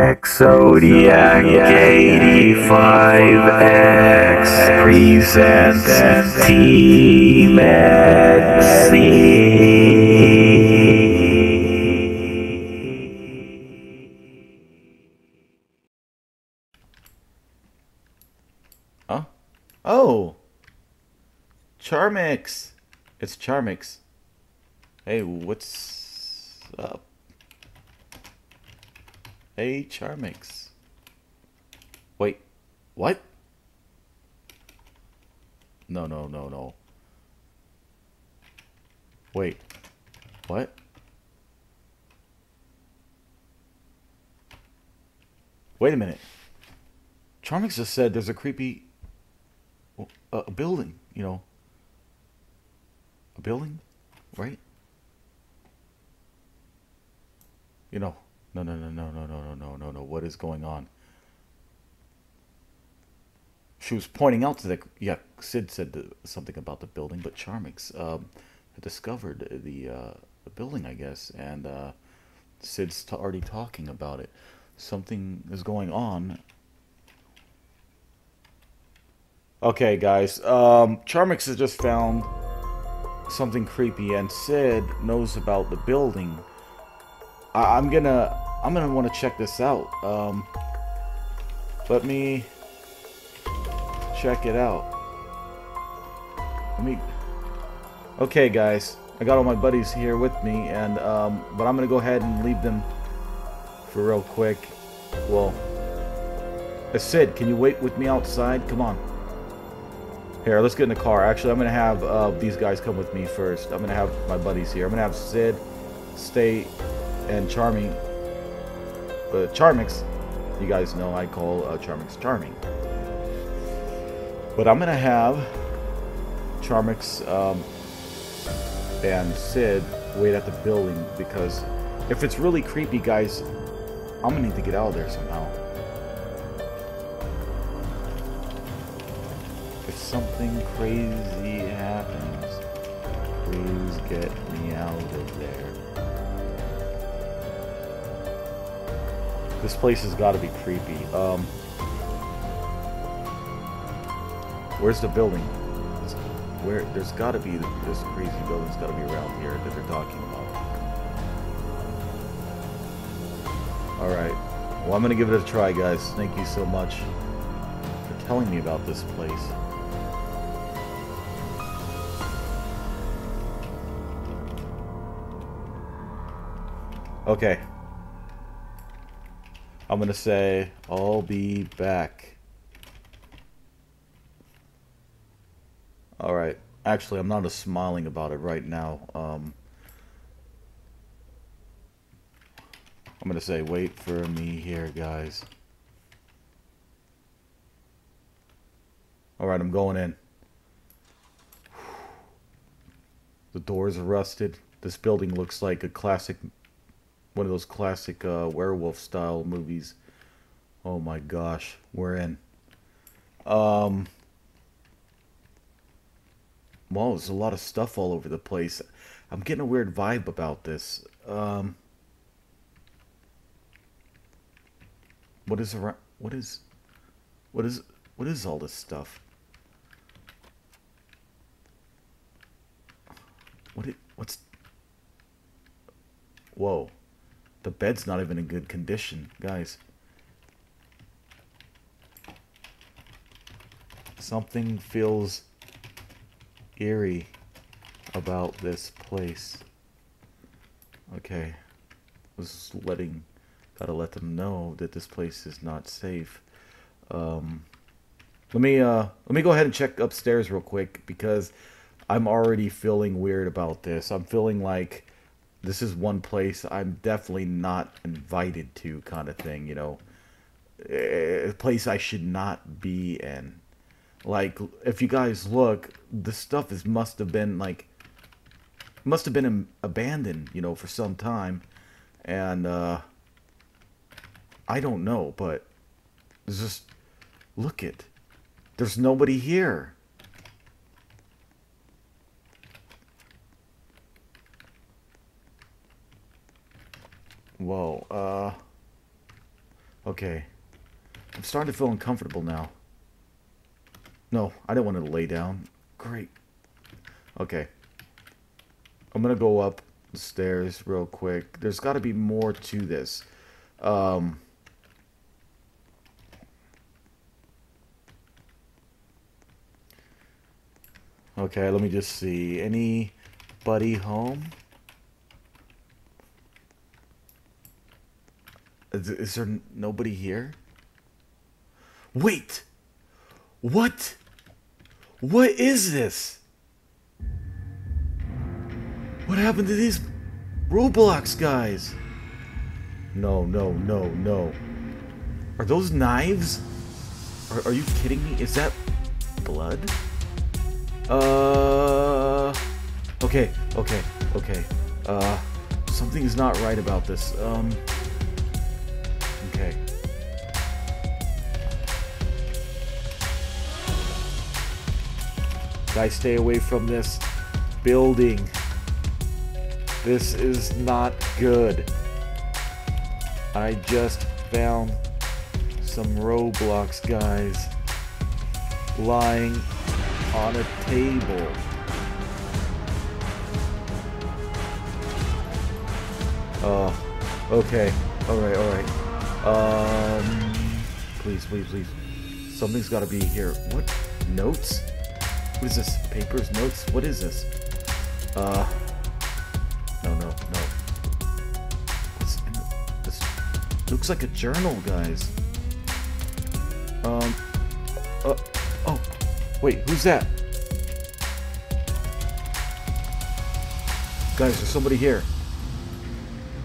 XZodiac 85X presents Team XZ. Huh? Oh! Charmix! It's Charmix. Hey, what's up? Hey, Charmix. Wait, what? No. Wait, what? Wait a minute. Charmix just said there's a creepy building, you know. A building, right? You know. No, what is going on? She was pointing out to the... Yeah, Sid said something about the building, but Charmix discovered the building, I guess, and Sid's already talking about it. Something is going on. Okay, guys, Charmix has just found something creepy, and Sid knows about the building. I'm gonna want to check this out. Let me check it out. Okay, guys, I got all my buddies here with me, and but I'm gonna go ahead and leave them for real quick. Well, Sid, can you wait with me outside? Come on. Here, let's get in the car. Actually, I'm gonna have these guys come with me first. I'm gonna have my buddies here. I'm gonna have Sid stay. And Charmix, you guys know I call Charmix Charming. But I'm gonna have Charmix and Sid wait at the building, because if it's really creepy, guys, I'm gonna need to get out of there somehow. If something crazy happens, please get me out of there. This place has got to be creepy. Where's the building? There's got to be this crazy building's got to be around here that they're talking about. All right. Well, I'm gonna give it a try, guys. Thank you so much for telling me about this place. Okay. I'm gonna say, I'll be back. Alright. Actually, I'm not as smiling about it right now. I'm gonna say, wait for me here, guys. Alright, I'm going in. The doors are rusted. This building looks like a classic... one of those classic werewolf style movies. Oh my gosh, we're in. Wow, there's a lot of stuff all over the place. I'm getting a weird vibe about this. What is around? What is all this stuff? Whoa. The bed's not even in good condition, guys. Something feels eerie about this place. Okay. Gotta let them know that this place is not safe. Let me go ahead and check upstairs real quick, because I'm already feeling weird about this. I'm feeling like this is one place I'm definitely not invited to, kind of thing, you know. A place I should not be in. Like, if you guys look, the stuff must have been abandoned, you know, for some time. And, I don't know, but just look it. There's nobody here. Whoa, Okay. I'm starting to feel uncomfortable now. No, I don't want to lay down. Great. Okay. I'm going to go up the stairs real quick. There's got to be more to this. Okay, let me just see. Anybody home? Is there nobody here? Wait! What? What is this? What happened to these Roblox guys? No, no, no, no. Are those knives? Are you kidding me? Is that blood? Okay. Something is not right about this. Okay. Guys, stay away from this building. This is not good. I just found some Roblox guys lying on a table. Okay. Alright. Please. Something's gotta be here. What? Notes? What is this? Papers? Notes? What is this? No. What's in this? Looks like a journal, guys. Oh. Wait, who's that? Guys, there's somebody here.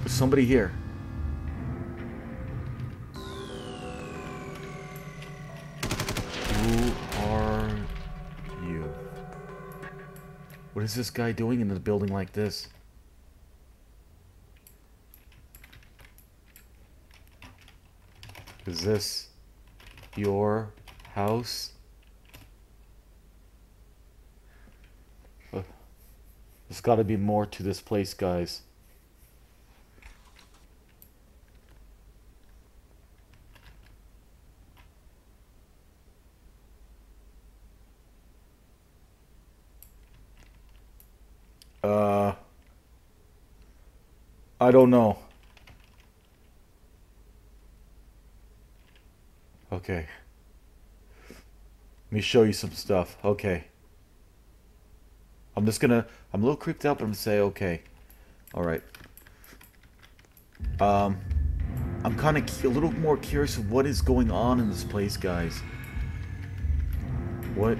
There's somebody here. Who are you? What is this guy doing in a building like this? Is this your house? There's got to be more to this place, guys. I don't know. Okay. Let me show you some stuff. Okay. I'm a little creeped out, but I'm gonna say okay. Alright. I'm kind of a little more curious of what is going on in this place, guys. What?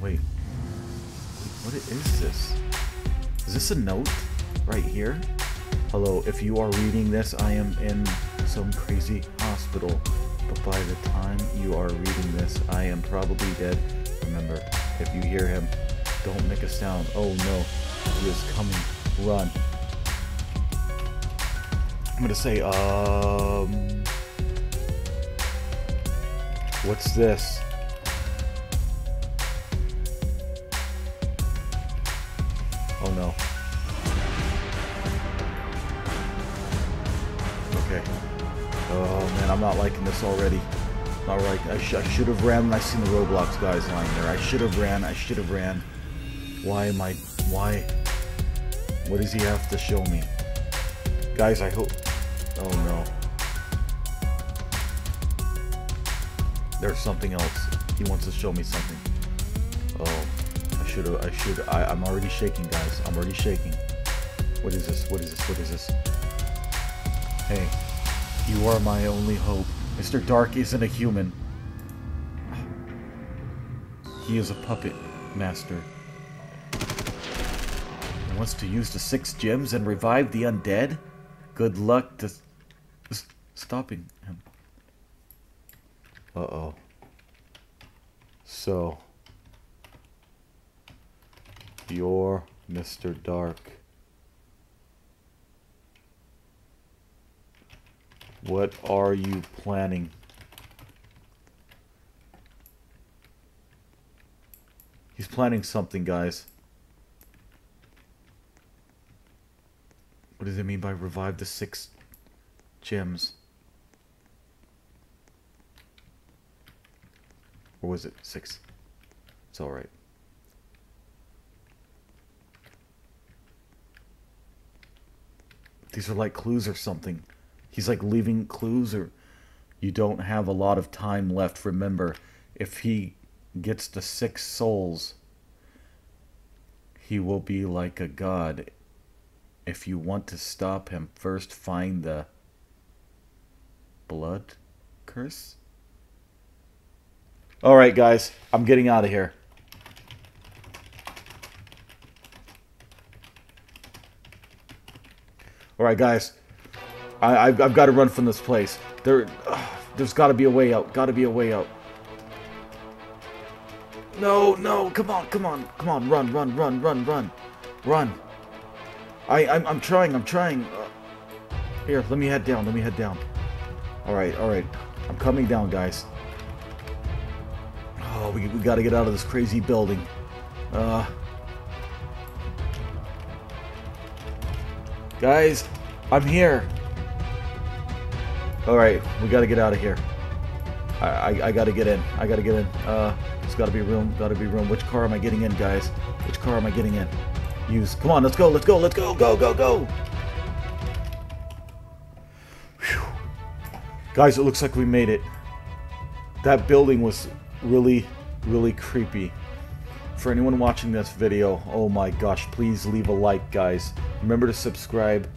Wait. What is this? Is this a note right here? Hello, if you are reading this, I am in some crazy hospital. But by the time you are reading this, I am probably dead. Remember, if you hear him, don't make a sound. Oh no, he is coming. Run. I'm gonna say, what's this? Oh no. Okay. Oh man, I'm not liking this already. Not right. I should have ran when I seen the Roblox guys lying there. I should have ran. Why? What does he have to show me? Guys, I hope... Oh, no. There's something else. He wants to show me something. Oh, I'm already shaking, guys. I'm already shaking. What is this? Hey, you are my only hope. Mr. Dark isn't a human. He is a puppet master. Wants to use the 6 gems and revive the undead? Good luck to stopping him. Uh-oh. So, you're Mr. Dark. What are you planning? He's planning something, guys. What does it mean by revive the 6 gems? Or was it 6? It's alright. These are like clues or something. He's like leaving clues, or you don't have a lot of time left. Remember, if he gets to 6 souls, he will be like a god. If you want to stop him, first find the blood curse. All right, guys, I'm getting out of here. All right, guys, I've got to run from this place. There's got to be a way out. Got to be a way out. No, come on, run. I'm trying. Here, let me head down. All right, I'm coming down, guys. Oh, we gotta get out of this crazy building. Guys, I'm here. Alright, we gotta get out of here. I gotta get in. There's gotta be room. Which car am I getting in, guys? Use. Come on, let's go. Go. Whew. Guys, it looks like we made it. That building was really creepy. For anyone watching this video, oh my gosh, please leave a like, guys. Remember to subscribe.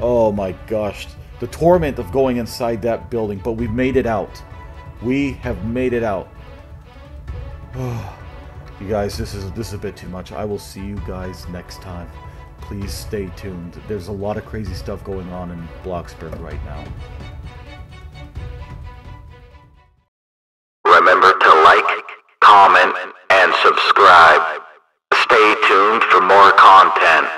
Oh my gosh, the torment of going inside that building, but we've made it out. We have made it out. Oh, you guys, this is a bit too much. I will see you guys next time. Please stay tuned. There's a lot of crazy stuff going on in Bloxburg right now. Remember to like, comment, and subscribe. Stay tuned for more content.